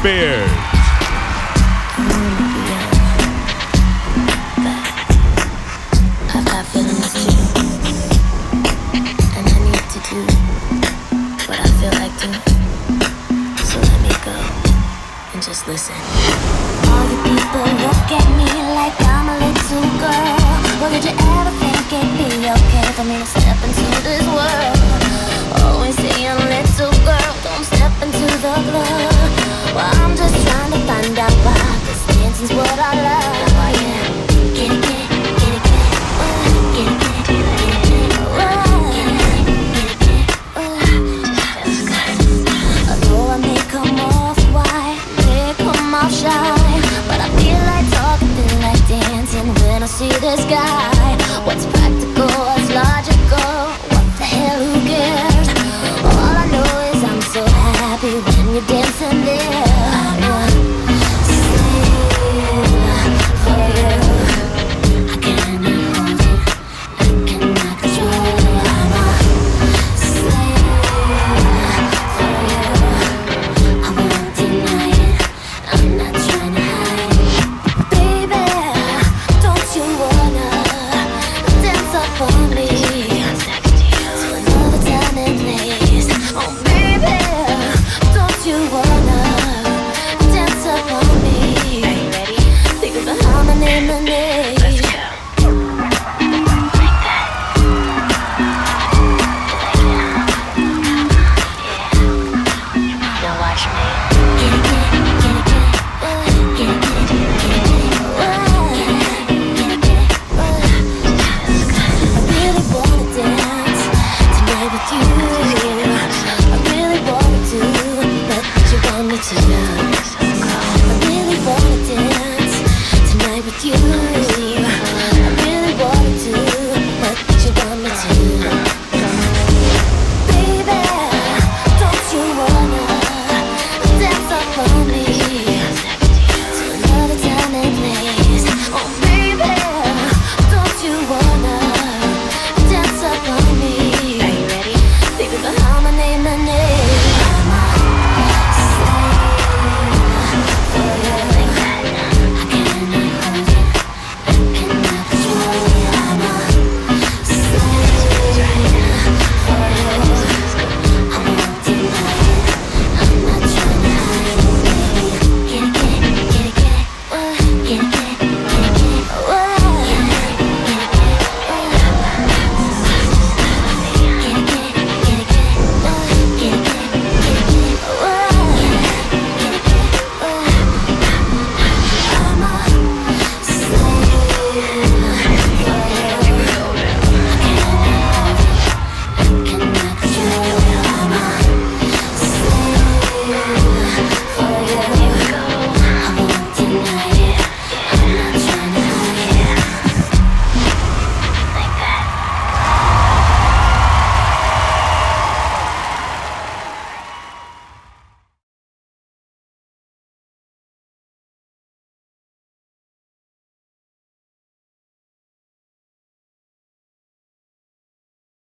Spears. I've got feelings too, and I need to do what I feel like doing. So let me go and just listen. All you people look at me like I'm a little girl. Well, did you ever think it'd be okay for me to step into this world? Always saying, little girl, don't step into the club. Well, I'm just trying to find out why, 'cause dancing's what I love. Oh, yeah. Get it, get it, get it, get it. Get it, get it, get it, get it. Although I may come off white, may come off shy, but I feel like talking, feel like dancing when I see this guy. What's practical, what's logical, what the hell, who cares? All I know is I'm so happy when you're dancing there. You